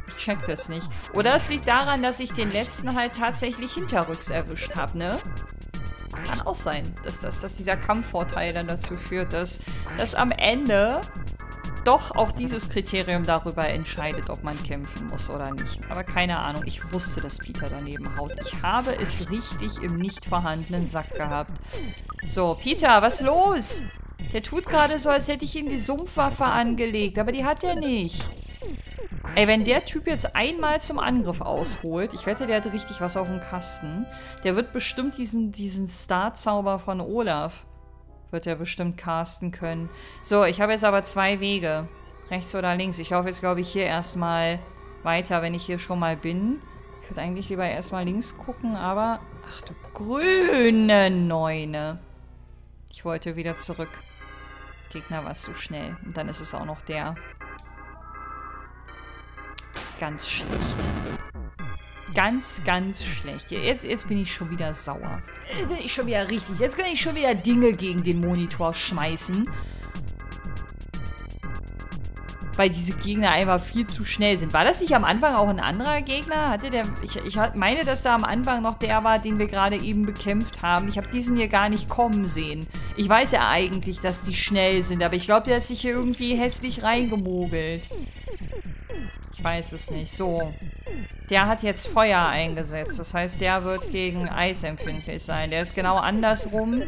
Ich check das nicht. Oder das liegt daran, dass ich den letzten halt tatsächlich hinterrücks erwischt habe, ne? Kann auch sein, dass dieser Kampfvorteil dann dazu führt, dass am Ende doch auch dieses Kriterium darüber entscheidet, ob man kämpfen muss oder nicht. Aber keine Ahnung, ich wusste, dass Peter daneben haut. Ich habe es richtig im nicht vorhandenen Sack gehabt. So, Peter, was los? Der tut gerade so, als hätte ich ihm die Sumpfwaffe angelegt, aber die hat er nicht. Ey, wenn der Typ jetzt einmal zum Angriff ausholt, ich wette, der hat richtig was auf dem Kasten, der wird bestimmt diesen Star-Zauber von Olaf, wird er bestimmt casten können. So, ich habe jetzt aber zwei Wege, rechts oder links. Ich laufe jetzt, glaube ich, hier erstmal weiter, wenn ich hier schon mal bin. Ich würde eigentlich lieber erstmal links gucken, aber... Ach du grüne Neune. Ich wollte wieder zurück. Gegner war zu schnell. Und dann ist es auch noch der... Ganz schlecht. Ganz, ganz schlecht. Jetzt bin ich schon wieder sauer. Jetzt bin ich schon wieder richtig. Jetzt kann ich schon wieder Dinge gegen den Monitor schmeißen. Weil diese Gegner einfach viel zu schnell sind. War das nicht am Anfang auch ein anderer Gegner? Hatte der... Ich meine, dass da am Anfang noch der war, den wir gerade eben bekämpft haben. Ich habe diesen hier gar nicht kommen sehen. Ich weiß ja eigentlich, dass die schnell sind. Aber ich glaube, der hat sich hier irgendwie hässlich reingemogelt. Ich weiß es nicht. So. Der hat jetzt Feuer eingesetzt. Das heißt, der wird gegen Eis empfindlich sein. Der ist genau andersrum.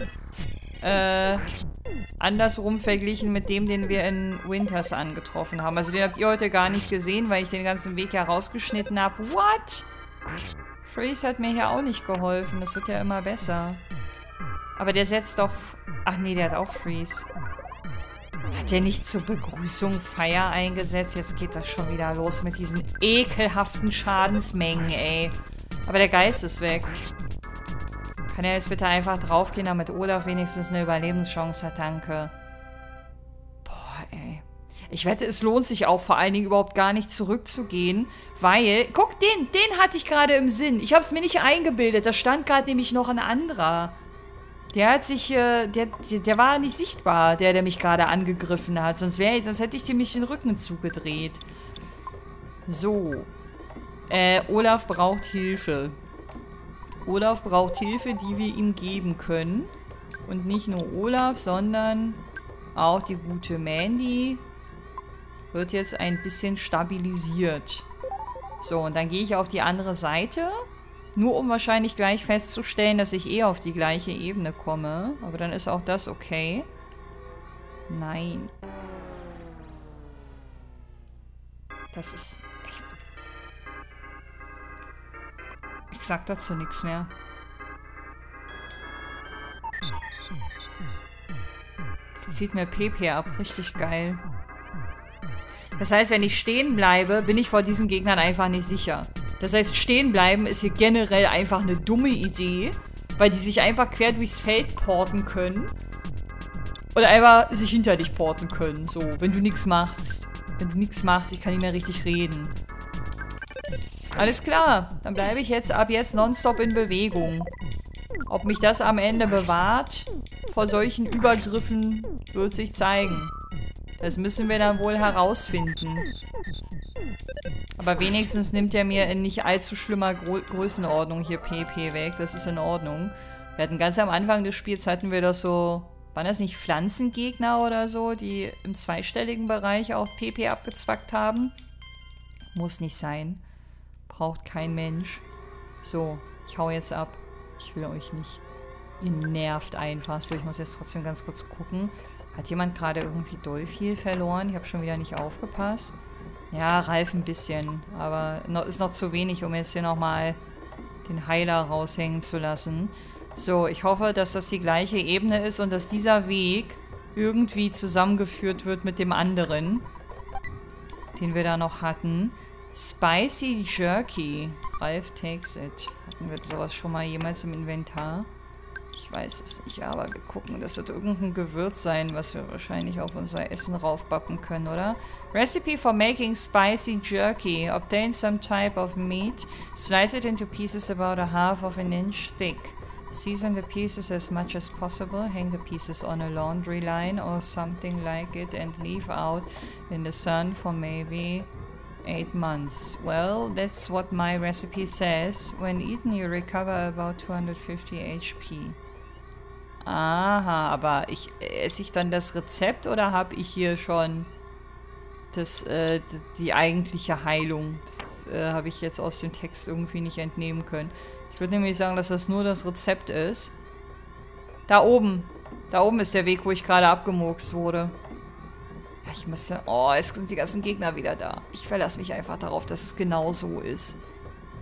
Andersrum verglichen mit dem, den wir in Winters angetroffen haben. Also den habt ihr heute gar nicht gesehen, weil ich den ganzen Weg herausgeschnitten habe. What? Freeze hat mir hier auch nicht geholfen. Das wird ja immer besser. Aber der setzt doch... Ach nee, der hat auch Freeze. Hat er nicht zur Begrüßung Feier eingesetzt? Jetzt geht das schon wieder los mit diesen ekelhaften Schadensmengen, ey. Aber der Geist ist weg. Kann er jetzt bitte einfach draufgehen, damit Olaf wenigstens eine Überlebenschance hat? Danke. Boah, ey. Ich wette, es lohnt sich auch vor allen Dingen überhaupt gar nicht zurückzugehen, weil... Guck, den hatte ich gerade im Sinn. Ich habe es mir nicht eingebildet. Da stand gerade nämlich noch ein anderer. Der hat sich, der war nicht sichtbar, der mich gerade angegriffen hat. Sonst hätte ich dem nicht den Rücken zugedreht. So. Olaf braucht Hilfe. Olaf braucht Hilfe, die wir ihm geben können. Und nicht nur Olaf, sondern auch die gute Mandy wird jetzt ein bisschen stabilisiert. So, und dann gehe ich auf die andere Seite. Nur um wahrscheinlich gleich festzustellen, dass ich eh auf die gleiche Ebene komme. Aber dann ist auch das okay. Nein. Das ist... Ich sag dazu nichts mehr. Das zieht mir PP ab. Richtig geil. Das heißt, wenn ich stehen bleibe, bin ich vor diesen Gegnern einfach nicht sicher. Das heißt, stehen bleiben ist hier generell einfach eine dumme Idee, weil die sich einfach quer durchs Feld porten können. Oder einfach sich hinter dich porten können, so, wenn du nichts machst. Wenn du nichts machst, ich kann nicht mehr richtig reden. Alles klar, dann bleibe ich jetzt ab jetzt nonstop in Bewegung. Ob mich das am Ende bewahrt, vor solchen Übergriffen, wird sich zeigen. Das müssen wir dann wohl herausfinden. Aber wenigstens nimmt er mir in nicht allzu schlimmer Größenordnung hier PP weg. Das ist in Ordnung. Wir hatten ganz am Anfang des Spiels, hatten wir doch so... Waren das nicht Pflanzengegner oder so, die im zweistelligen Bereich auch PP abgezwackt haben? Muss nicht sein. Braucht kein Mensch. So, ich hau jetzt ab. Ich will euch nicht. Ihr nervt einfach so. Ich muss jetzt trotzdem ganz kurz gucken. Hat jemand gerade irgendwie doll viel verloren? Ich habe schon wieder nicht aufgepasst. Ja, Ralf ein bisschen. Aber ist noch zu wenig, um jetzt hier nochmal den Heiler raushängen zu lassen. So, ich hoffe, dass das die gleiche Ebene ist und dass dieser Weg irgendwie zusammengeführt wird mit dem anderen, den wir da noch hatten. Spicy Jerky. Ralf takes it. Hatten wir sowas schon mal jemals im Inventar? Ich weiß es nicht, aber wir gucken. Das wird irgendein Gewürz sein, was wir wahrscheinlich auf unser Essen raufbappen können, oder? Recipe for making spicy jerky. Obtain some type of meat. Slice it into pieces about a half of an inch thick. Season the pieces as much as possible. Hang the pieces on a laundry line or something like it and leave out in the sun for maybe 8 months. Well, that's what my recipe says. When eaten, you recover about 250 HP. Aha, aber esse ich dann das Rezept oder habe ich hier schon die eigentliche Heilung? Das habe ich jetzt aus dem Text irgendwie nicht entnehmen können. Ich würde nämlich sagen, dass das nur das Rezept ist. Da oben. Da oben ist der Weg, wo ich gerade abgemurkst wurde. Ja, ich müsste... Oh, jetzt sind die ganzen Gegner wieder da. Ich verlasse mich einfach darauf, dass es genau so ist.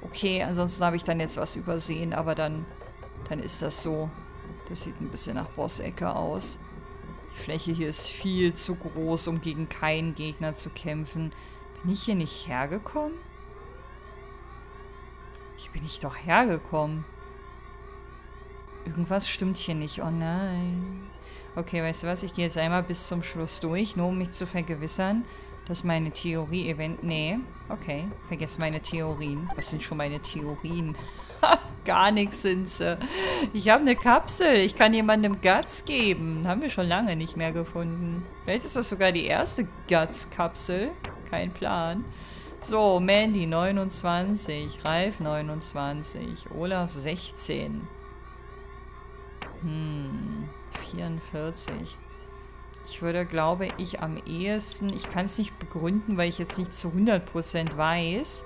Okay, ansonsten habe ich dann jetzt was übersehen, aber dann ist das so. Das sieht ein bisschen nach Bossecke aus. Die Fläche hier ist viel zu groß, um gegen keinen Gegner zu kämpfen. Bin ich hier nicht hergekommen? Hier bin ich doch hergekommen. Irgendwas stimmt hier nicht. Oh nein. Okay, weißt du was? Ich gehe jetzt einmal bis zum Schluss durch, nur um mich zu vergewissern, dass meine Theorie Nee, okay. Vergesst meine Theorien. Was sind schon meine Theorien? Gar nichts sind sie. Ich habe eine Kapsel. Ich kann jemandem Guts geben. Haben wir schon lange nicht mehr gefunden. Vielleicht ist das sogar die erste Guts-Kapsel. Kein Plan. So, Mandy 29, Ralf 29, Olaf 16. 44. Ich würde, glaube ich, am ehesten... Ich kann es nicht begründen, weil ich jetzt nicht zu 100% weiß,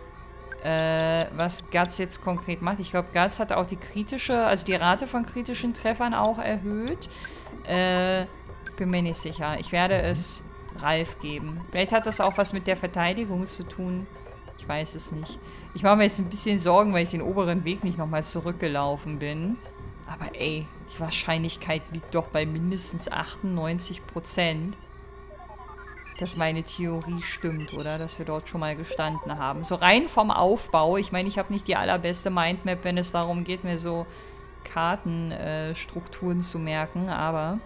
was Guts jetzt konkret macht. Ich glaube, Guts hat auch die kritische... Also die Rate von kritischen Treffern auch erhöht. Bin mir nicht sicher. Ich werde es Ralf geben. Vielleicht hat das auch was mit der Verteidigung zu tun. Ich weiß es nicht. Ich mache mir jetzt ein bisschen Sorgen, weil ich den oberen Weg nicht nochmal zurückgelaufen bin. Aber ey, die Wahrscheinlichkeit liegt doch bei mindestens 98%, dass meine Theorie stimmt, oder? Dass wir dort schon mal gestanden haben. So rein vom Aufbau. Ich meine, ich habe nicht die allerbeste Mindmap, wenn es darum geht, mir so Kartenstrukturen zu merken. Aber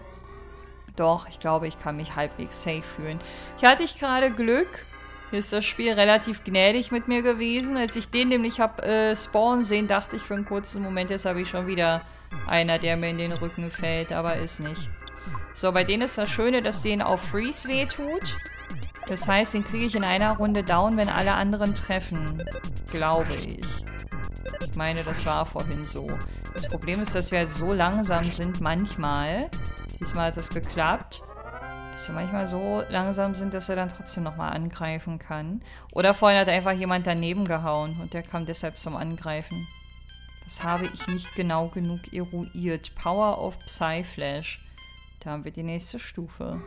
doch, ich glaube, ich kann mich halbwegs safe fühlen. Hier hatte ich gerade Glück. Hier ist das Spiel relativ gnädig mit mir gewesen. Als ich den nämlich habe spawnen sehen, dachte ich für einen kurzen Moment, jetzt habe ich schon wieder... Einer, der mir in den Rücken fällt, aber ist nicht. So, bei denen ist das Schöne, dass denen auf Freeze wehtut. Das heißt, den kriege ich in einer Runde down, wenn alle anderen treffen. Glaube ich. Ich meine, das war vorhin so. Das Problem ist, dass wir halt so langsam sind manchmal. Diesmal hat das geklappt. Dass wir manchmal so langsam sind, dass er dann trotzdem nochmal angreifen kann. Oder vorhin hat einfach jemand daneben gehauen und der kam deshalb zum Angreifen. Das habe ich nicht genau genug eruiert. Power of Psy-Flash. Da haben wir die nächste Stufe.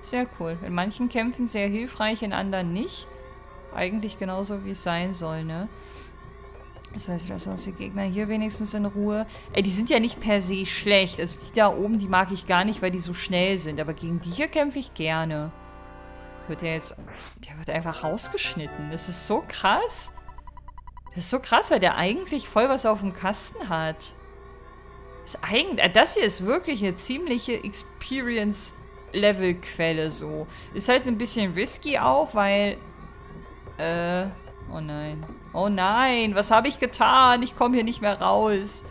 Sehr cool. In manchen Kämpfen sehr hilfreich, in anderen nicht. Eigentlich genauso, wie es sein soll, ne? Das weiß ich, dass uns die Gegner hier wenigstens in Ruhe... Ey, die sind ja nicht per se schlecht. Also die da oben, die mag ich gar nicht, weil die so schnell sind. Aber gegen die hier kämpfe ich gerne. Wird der jetzt... Der wird einfach rausgeschnitten. Das ist so krass. Das ist so krass, weil der eigentlich voll was auf dem Kasten hat. Das hier ist wirklich eine ziemliche Experience-Level-Quelle so. Ist halt ein bisschen risky auch, weil... Oh nein. Oh nein, was habe ich getan? Ich komme hier nicht mehr raus.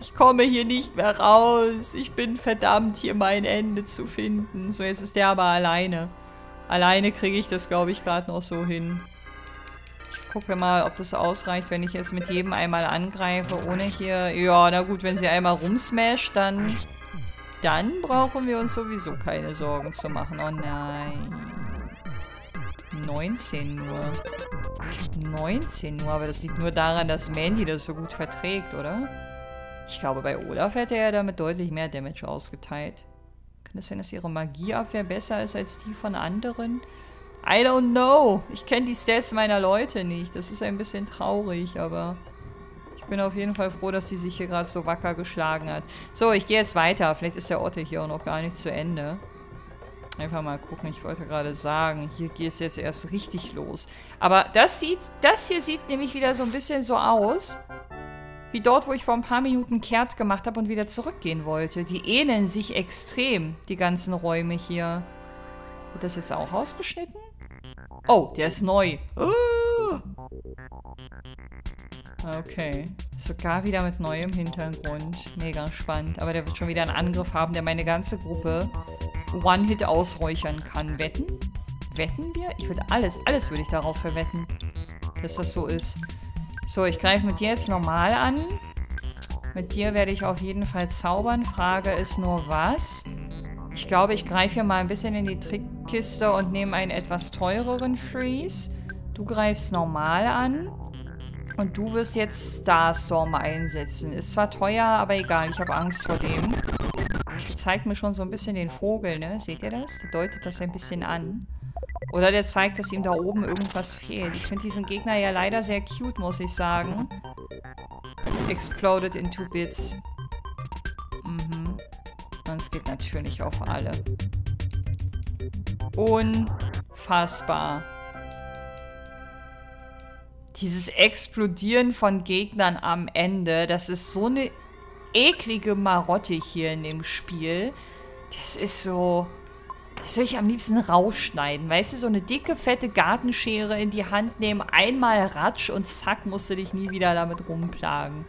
Ich komme hier nicht mehr raus. Ich bin verdammt, hier mein Ende zu finden. So, jetzt ist der aber alleine. Alleine kriege ich das, glaube ich, gerade noch so hin. Gucken wir mal, ob das ausreicht, wenn ich jetzt mit jedem einmal angreife, ohne hier... Ja, na gut, wenn sie einmal rumsmasht, dann brauchen wir uns sowieso keine Sorgen zu machen. Oh nein. 19 nur. 19 nur, aber das liegt nur daran, dass Mandy das so gut verträgt, oder? Ich glaube, bei Olaf hätte er damit deutlich mehr Damage ausgeteilt. Kann es sein, dass ihre Magieabwehr besser ist als die von anderen? I don't know. Ich kenne die Stats meiner Leute nicht. Das ist ein bisschen traurig, aber ich bin auf jeden Fall froh, dass sie sich hier gerade so wacker geschlagen hat. So, ich gehe jetzt weiter. Vielleicht ist der Orte hier auch noch gar nicht zu Ende. Einfach mal gucken. Ich wollte gerade sagen, hier geht es jetzt erst richtig los. Aber das hier sieht nämlich wieder so ein bisschen so aus, wie dort, wo ich vor ein paar Minuten kehrt gemacht habe und wieder zurückgehen wollte. Die ähneln sich extrem, die ganzen Räume hier. Wird das jetzt auch ausgeschnitten? Oh, der ist neu. Okay. Sogar wieder mit neuem Hintergrund. Mega spannend. Aber der wird schon wieder einen Angriff haben, der meine ganze Gruppe One-Hit ausräuchern kann. Wetten? Wetten wir? Ich würde alles würde ich darauf verwetten, dass das so ist. So, ich greife mit dir jetzt normal an. Mit dir werde ich auf jeden Fall zaubern. Frage ist nur, was? Ich glaube, ich greife hier mal ein bisschen in die Trickkiste und nehme einen etwas teureren Freeze. Du greifst normal an. Und du wirst jetzt Starstorm einsetzen. Ist zwar teuer, aber egal. Ich habe Angst vor dem. Der zeigt mir schon so ein bisschen den Vogel, ne? Seht ihr das? Der deutet das ein bisschen an. Oder der zeigt, dass ihm da oben irgendwas fehlt. Ich finde diesen Gegner ja leider sehr cute, muss ich sagen. Exploded in 2 Bits. Mhm. Und es geht natürlich auf alle. Unfassbar. Dieses Explodieren von Gegnern am Ende, das ist so eine eklige Marotte hier in dem Spiel. Das ist so... Das will ich am liebsten rausschneiden, weißt du? So eine dicke, fette Gartenschere in die Hand nehmen, einmal ratsch und zack, musst du dich nie wieder damit rumplagen.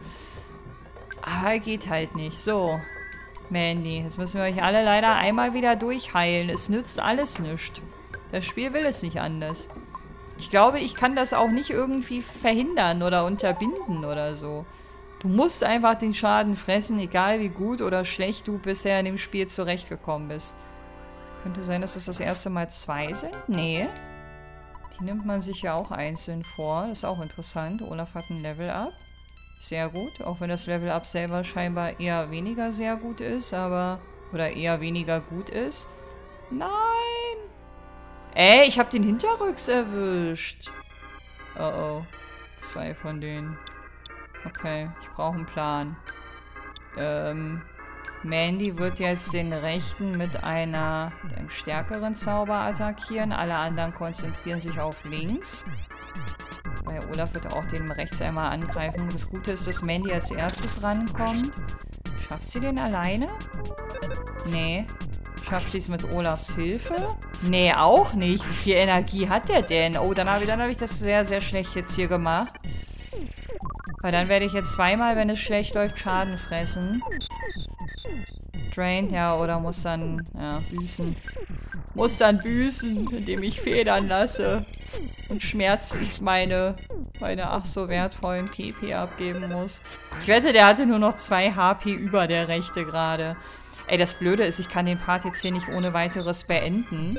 Aber geht halt nicht. So, Mandy, jetzt müssen wir euch alle leider einmal wieder durchheilen. Es nützt alles nichts. Das Spiel will es nicht anders. Ich glaube, ich kann das auch nicht irgendwie verhindern oder unterbinden oder so. Du musst einfach den Schaden fressen, egal wie gut oder schlecht du bisher in dem Spiel zurechtgekommen bist. Könnte sein, dass es das erste Mal 2 sind? Nee. Die nimmt man sich ja auch einzeln vor. Das ist auch interessant. Olaf hat ein Level-Up. Sehr gut. Auch wenn das Level-Up selber scheinbar eher weniger sehr gut ist, aber... Oder eher weniger gut ist. Nein! Ey, ich habe den Hinterrücks erwischt. Oh oh. 2 von denen. Okay, ich brauche einen Plan. Mandy wird jetzt den rechten mit einem stärkeren Zauber attackieren. Alle anderen konzentrieren sich auf links. Bei Olaf wird auch den rechts einmal angreifen. Das Gute ist, dass Mandy als erstes rankommt. Schafft sie den alleine? Nee. Schafft sie es mit Olafs Hilfe? Nee, auch nicht. Wie viel Energie hat der denn? Oh, dann hab ich das sehr, sehr schlecht jetzt hier gemacht. Weil dann werde ich jetzt zweimal, wenn es schlecht läuft, Schaden fressen. Drain, ja, oder muss dann, ja, büßen. Muss dann büßen, indem ich federn lasse und schmerzlich meine ach so wertvollen PP abgeben muss. Ich wette, der hatte nur noch 2 HP über, der rechte gerade. Ey, das Blöde ist, ich kann den Part jetzt hier nicht ohne weiteres beenden,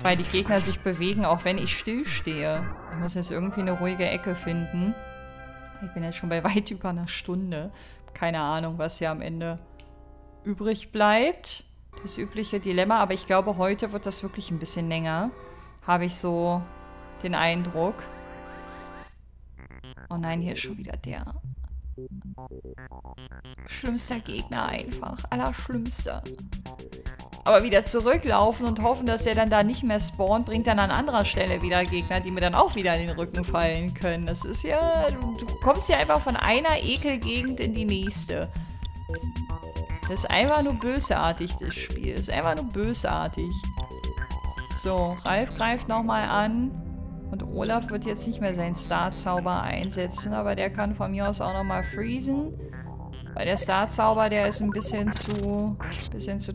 weil die Gegner sich bewegen, auch wenn ich stillstehe. Ich muss jetzt irgendwie eine ruhige Ecke finden. Ich bin jetzt schon bei weit über einer Stunde. Keine Ahnung, was hier am Ende übrig bleibt. Das übliche Dilemma. Aber ich glaube, heute wird das wirklich ein bisschen länger. Habe ich so den Eindruck. Oh nein, hier ist schon wieder der schlimmste Gegner einfach. Allerschlimmster. Aber wieder zurücklaufen und hoffen, dass der dann da nicht mehr spawnt, bringt dann an anderer Stelle wieder Gegner, die mir dann auch wieder in den Rücken fallen können. Das ist ja... Du kommst ja einfach von einer Ekelgegend in die nächste. Das ist einfach nur bösartig, das Spiel. Das ist einfach nur bösartig. So, Ralf greift nochmal an. Und Olaf wird jetzt nicht mehr seinen Star-Zauber einsetzen, aber der kann von mir aus auch nochmal freezen. Weil der Star-Zauber, der ist ein bisschen zu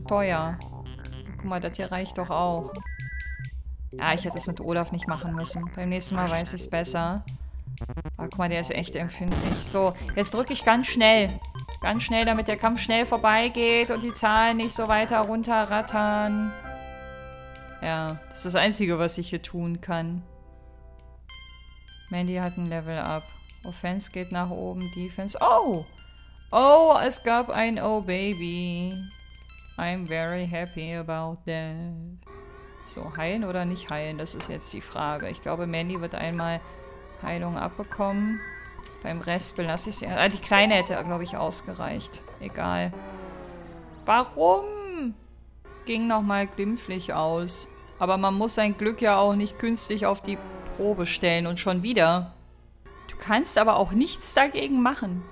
teuer. Guck mal, das hier reicht doch auch. Ja, ich hätte das mit Olaf nicht machen müssen. Beim nächsten Mal weiß ich es besser. Aber guck mal, der ist echt empfindlich. So, jetzt drücke ich ganz schnell. Ganz schnell, damit der Kampf schnell vorbeigeht und die Zahlen nicht so weiter runterrattern. Ja, das ist das Einzige, was ich hier tun kann. Mandy hat ein Level-Up. Offense geht nach oben, Defense... Oh! Oh, es gab ein Oh Baby. I'm very happy about that. So, heilen oder nicht heilen, das ist jetzt die Frage. Ich glaube, Mandy wird einmal Heilung abbekommen. Beim Rest belasse ich sie. Ah, die Kleine hätte, glaube ich, ausgereicht. Egal. Warum? Ging nochmal glimpflich aus. Aber man muss sein Glück ja auch nicht künstlich auf die Probe stellen. Und schon wieder. Du kannst aber auch nichts dagegen machen.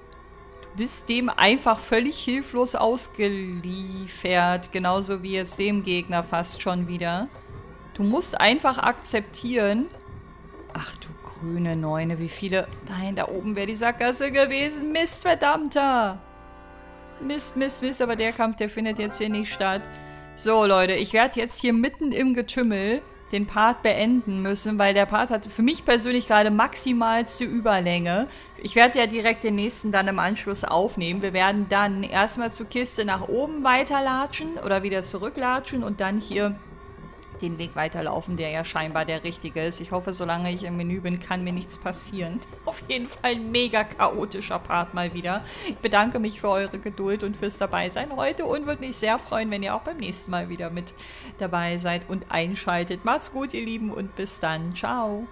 Du bist dem einfach völlig hilflos ausgeliefert. Genauso wie jetzt dem Gegner fast schon wieder. Du musst einfach akzeptieren. Ach du grüne Neune, wie viele... Nein, da oben wäre die Sackgasse gewesen. Mist, verdammter! Mist, Mist, Mist, aber der Kampf, der findet jetzt hier nicht statt. So, Leute, ich werde jetzt hier mitten im Getümmel den Part beenden müssen, weil der Part hat für mich persönlich gerade maximalste Überlänge. Ich werde ja direkt den nächsten dann im Anschluss aufnehmen. Wir werden dann erstmal zur Kiste nach oben weiterlatschen oder wieder zurücklatschen und dann hier den Weg weiterlaufen, der ja scheinbar der richtige ist. Ich hoffe, solange ich im Menü bin, kann mir nichts passieren. Auf jeden Fall ein mega chaotischer Part mal wieder. Ich bedanke mich für eure Geduld und fürs Dabeisein heute und würde mich sehr freuen, wenn ihr auch beim nächsten Mal wieder mit dabei seid und einschaltet. Macht's gut, ihr Lieben, und bis dann. Ciao.